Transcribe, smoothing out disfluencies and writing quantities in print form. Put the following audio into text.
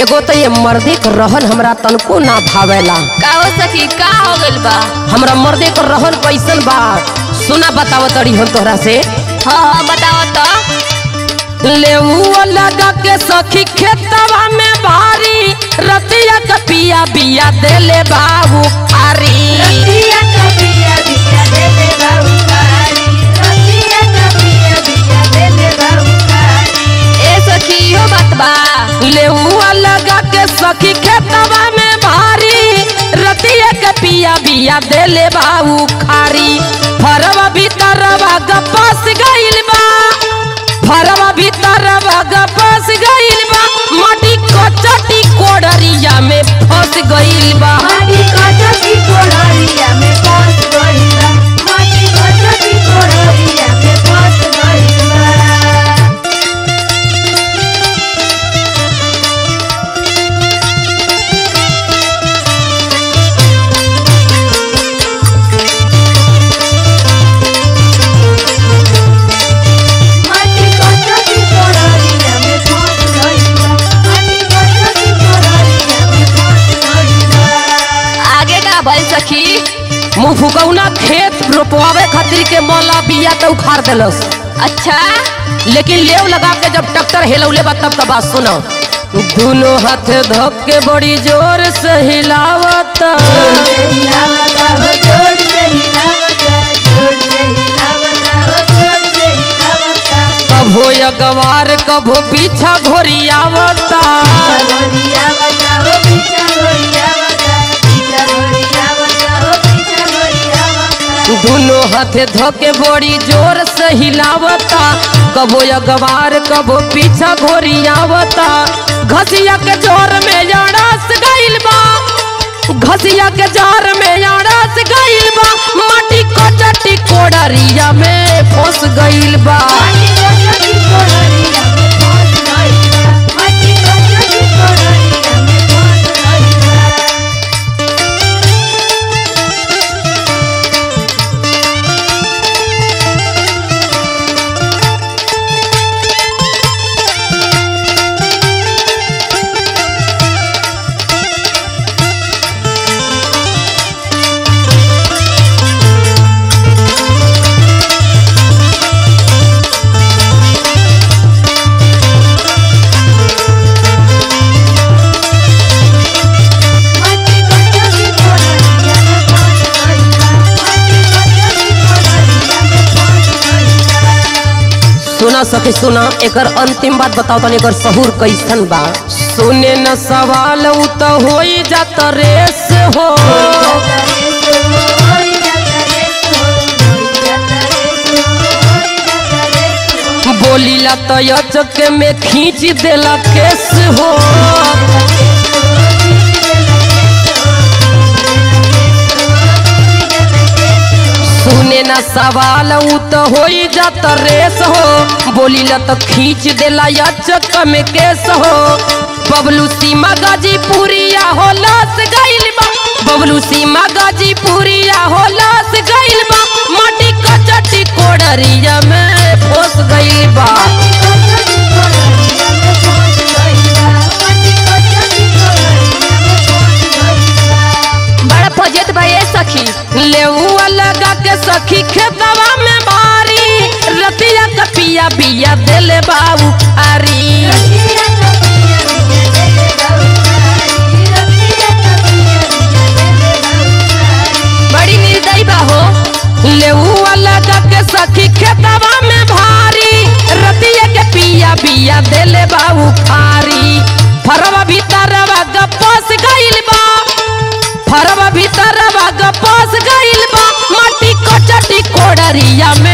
एगो तो ये मर्दे के रहन हमरा तनको ना भावेला। का हो सखी, का हो गइल बा? हमरा मर्दे के रहन कैसन बा सुना बतावत रही हम तोहरा से। हां बतावत लेऊ लगा के सखी खेतवा में भारी रतिया के पिया बिया देले बाबू खारी। रतिया के पिया बिया देले बाबू खारी। रतिया के पिया बिया देले बाबू खारी। ए सखी हो बात बा लेऊ लगा के सखी खेतवा में भारी रतिया के पिया बिया देले बाबू खारी। फरवा भीतरवा गपस गइल बा। फरवा भीतरवा गपस गइल बा। माटी कचटी कोडरिया में फंस गइल बा। माटी कचटी कोडरिया में फंस गइल बा। माटी कचटी कोडरिया में फंस गइल बा। मुँह फुकौना खेत रोपवावे खातिर के मोला बिया तो उखाड़ देलस। अच्छा लेकिन लेव लगा के जब ट्रैक्टर हिलौले बा तब बात सुनो। दोनों हाथ धक के बड़ी जोर से हिलावत। कभो अगवार कभो पीछा घोरियावत। दोनों हाथ धोके बड़ी जोर से हिलावता। कबो अगवार कबो पीछा घोरियावता। घसिया के जोर में अड़स गइल बा। घसिया के जोर में अड़स गइल बा। माटी कचटी कोडरिया में फंस गइल बा। सुना सखी सुना, एकर अंतिम बात बताओ तनी एकर सहूर कैसन बा। सुने न सवाल उ त होई जात रेस हो। बोली ला त यचक में खींच देला केस हो। सुने ना सवाल उ त होई जात रेस हो। बोली ल त खींच देला यचक में केस हो। बबलू सीमा गाजीपुरिया हो लस गइल बा। बबलू सीमा गाजीपुरिया हो लस गइल बा। माटी कचटी कोडरिया में फंस गइल बा। बड़ा फजेत भाई सखी लेऊ लगा के सखी खेतवा में भारी रतिया के पिया बिया देले बाबू खारी। बड़ी निर्दयी बा हो लेऊ लगा के सखी खेतवा में भारी रतिया के पिया बिया देले बाबू खारी। फरवा भीतरवा गपस गइल बा। फरवा भीतरवा गपस गइल बा। माटी कचटी कोडरिया में